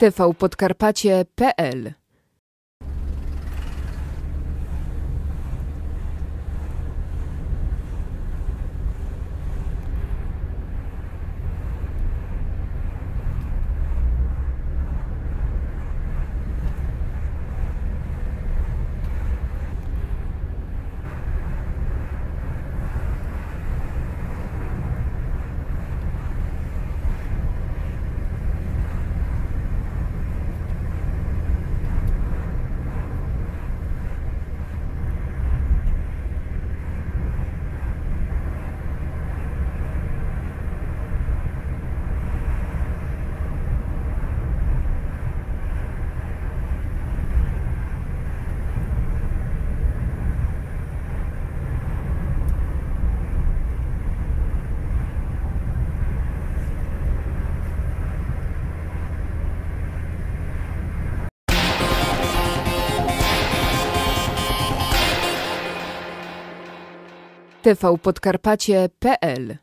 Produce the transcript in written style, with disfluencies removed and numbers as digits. tvPodkarpacie.pl. tvPodkarpacie.pl